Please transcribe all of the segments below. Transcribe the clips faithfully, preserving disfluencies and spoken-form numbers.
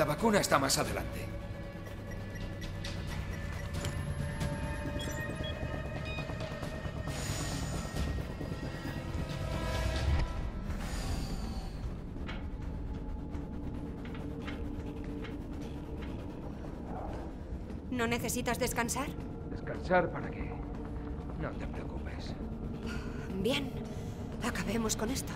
La vacuna está más adelante. ¿No necesitas descansar? ¿Descansar para qué? No te preocupes. Bien, acabemos con esto.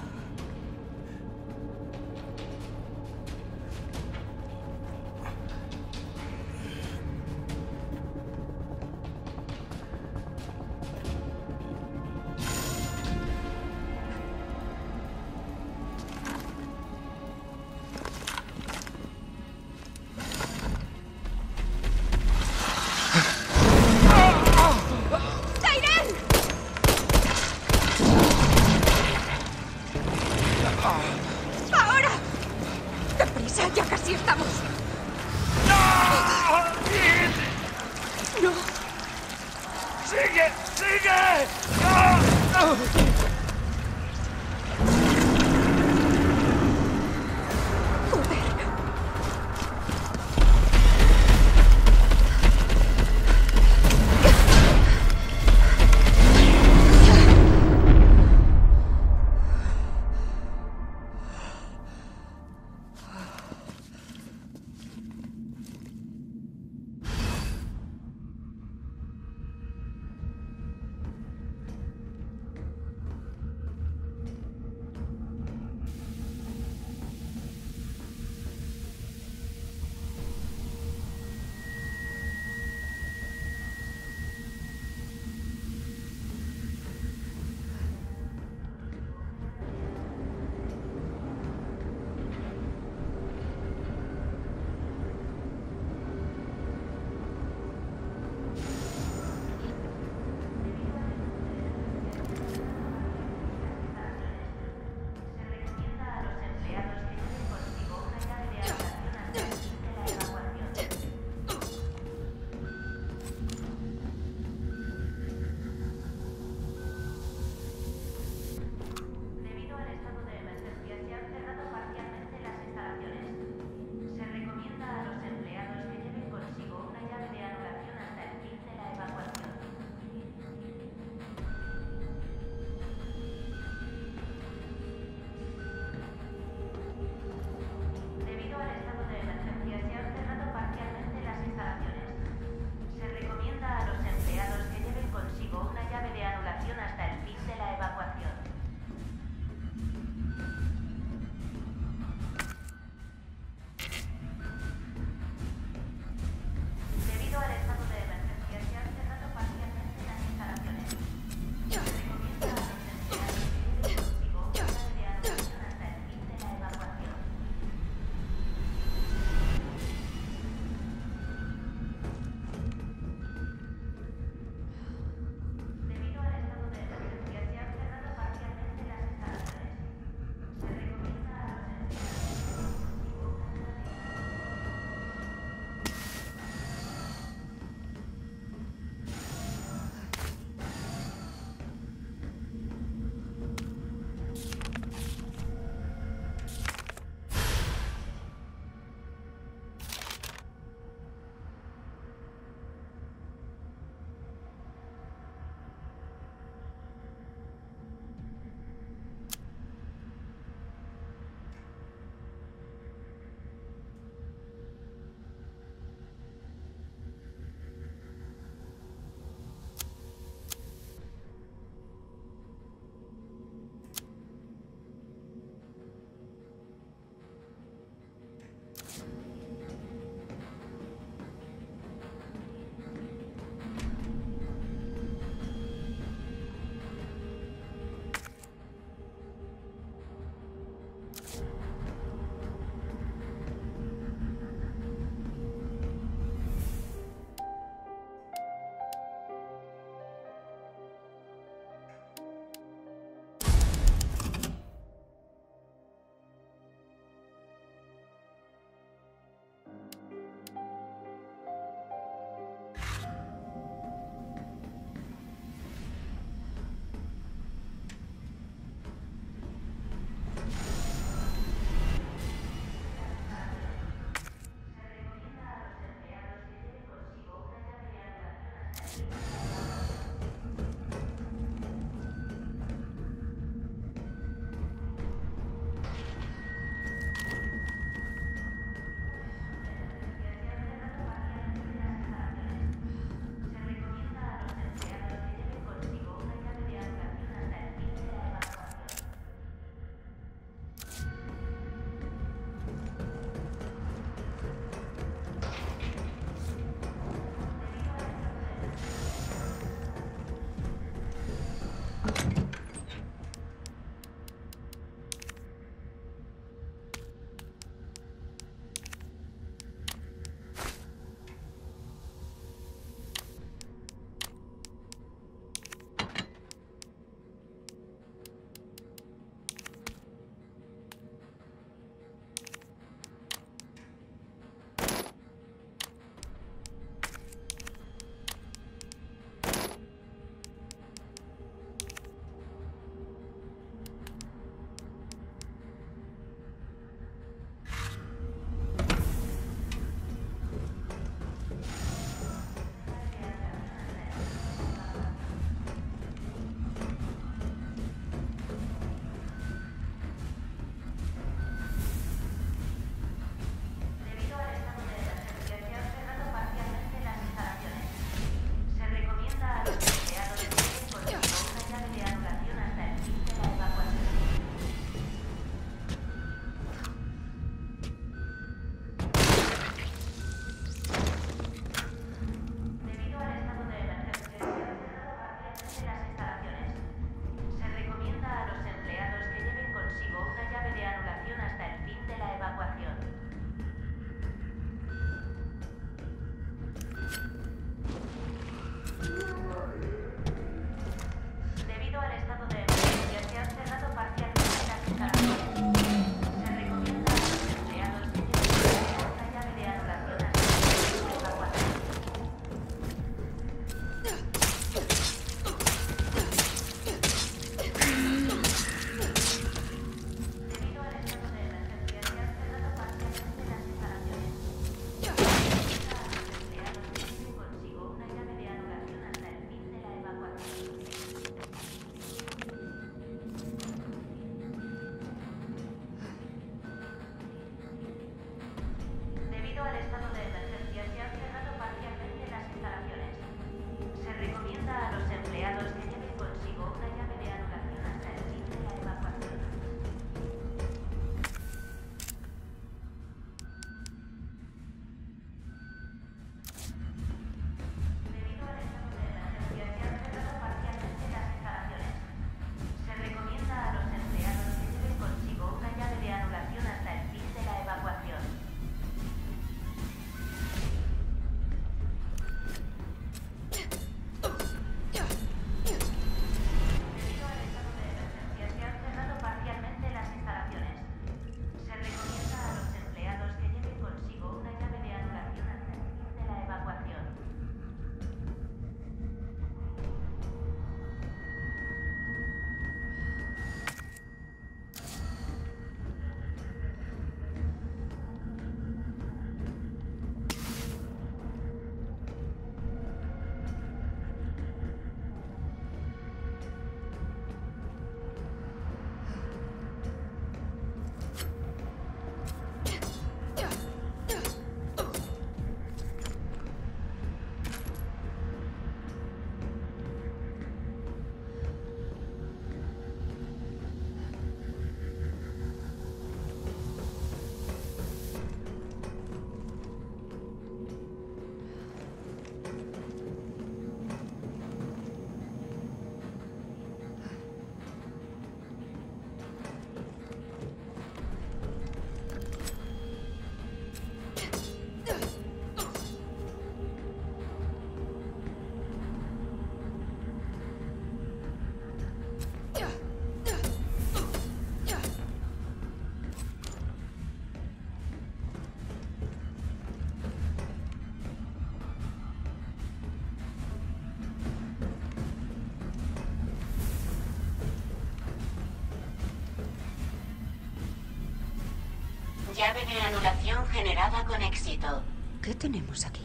Llave de anulación generada con éxito. ¿Qué tenemos aquí?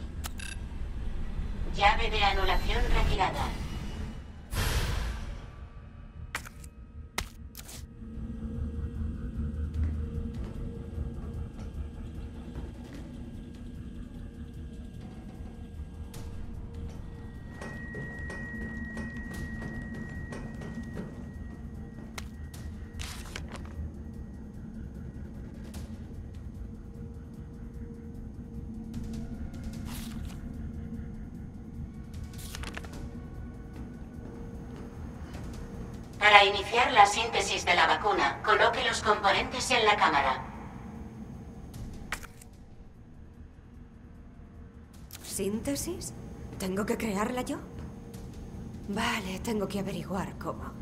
Llave de anulación retirada. Para iniciar la síntesis de la vacuna, coloque los componentes en la cámara. ¿Síntesis? ¿Tengo que crearla yo? Vale, tengo que averiguar cómo.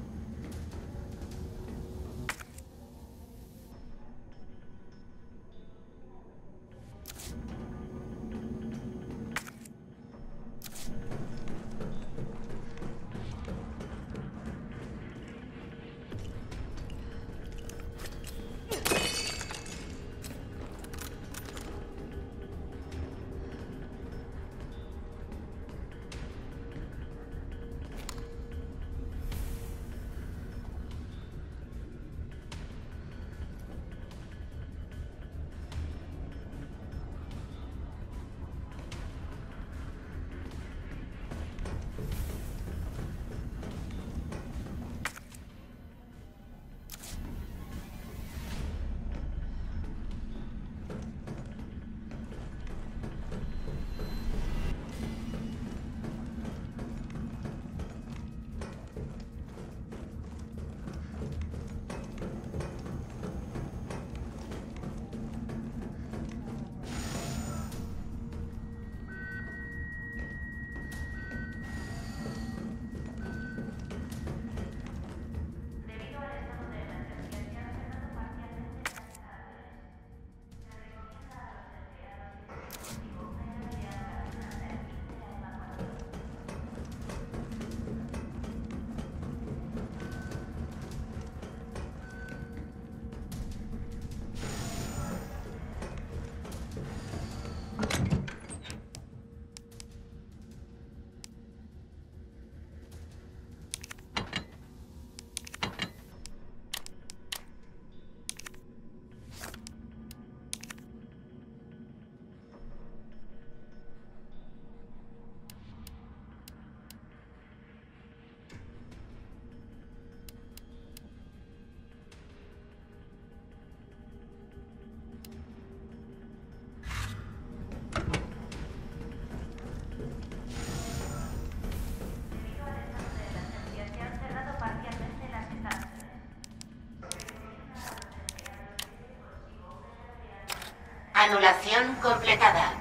Anulación completada.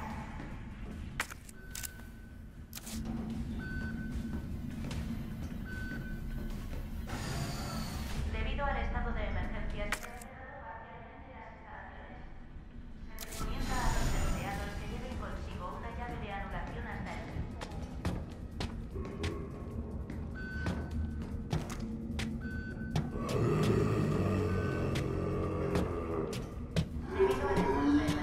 Debido al estado de emergencia, se recomienda a los empleados que lleven consigo una llave de anulación hasta el fin. Debido al estado de emergencia, se ha cerrado parcialmente.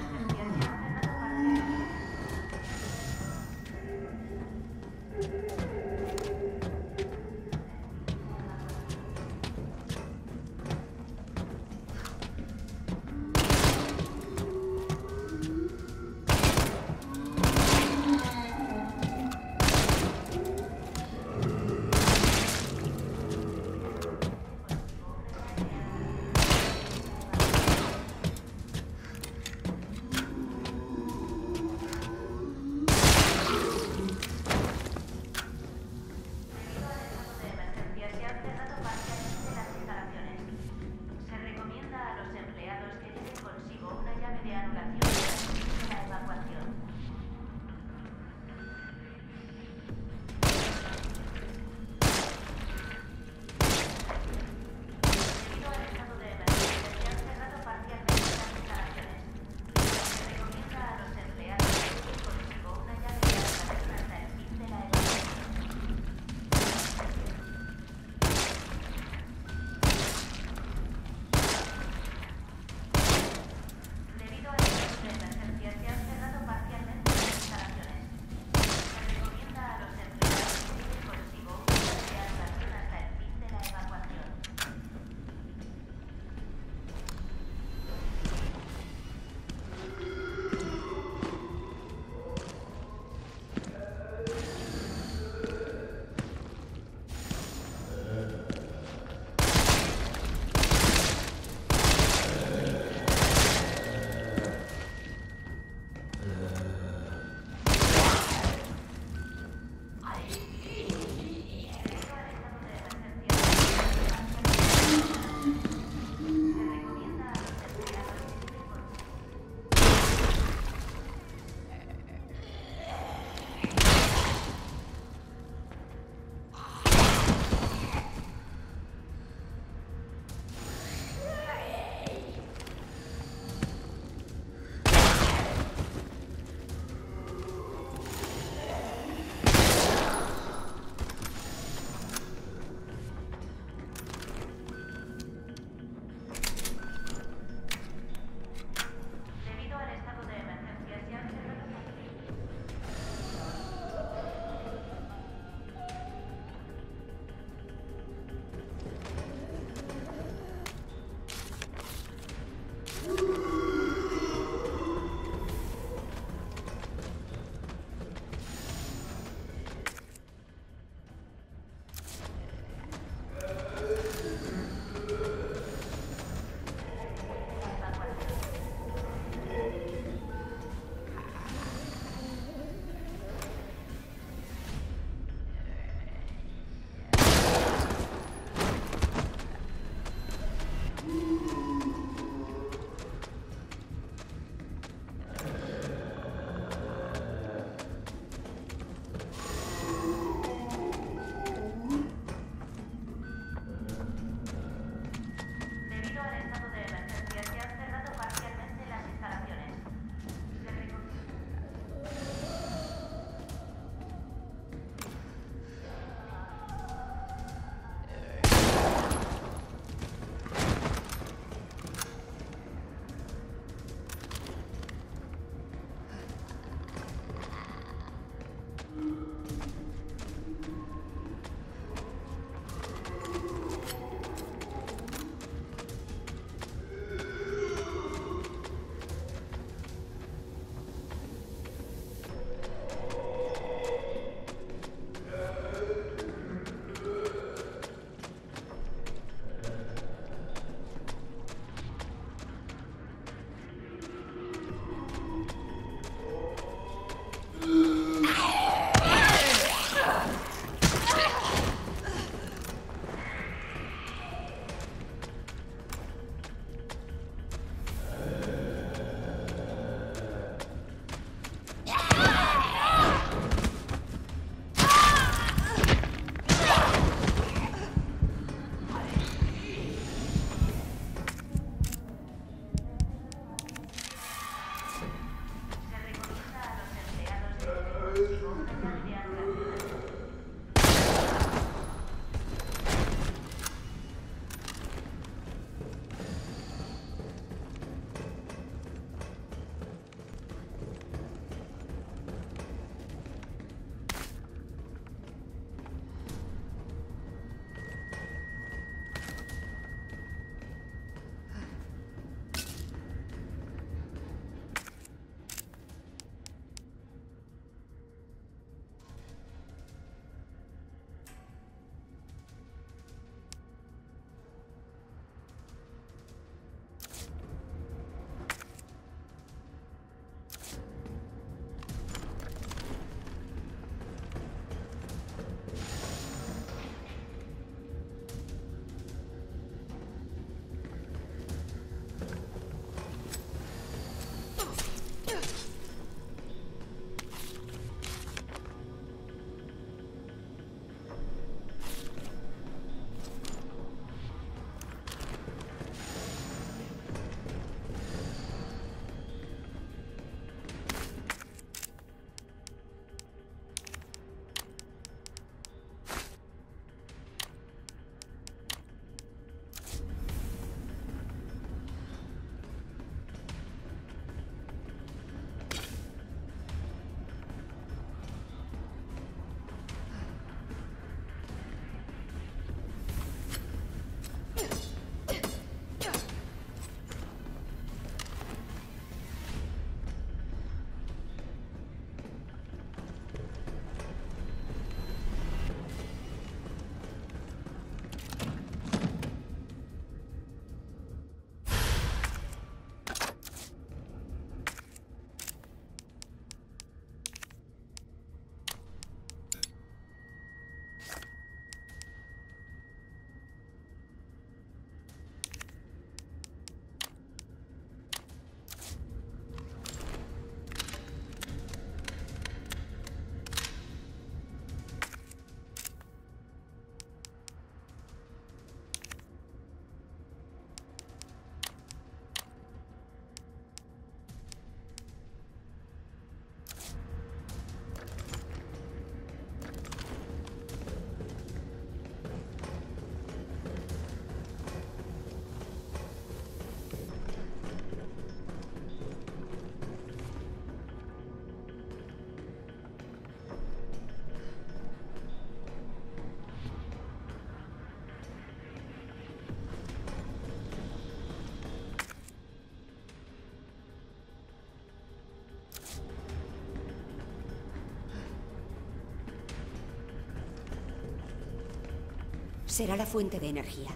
será la fuente de energía.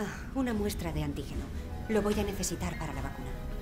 Ah, una muestra de antígeno. Lo voy a necesitar para la vacuna.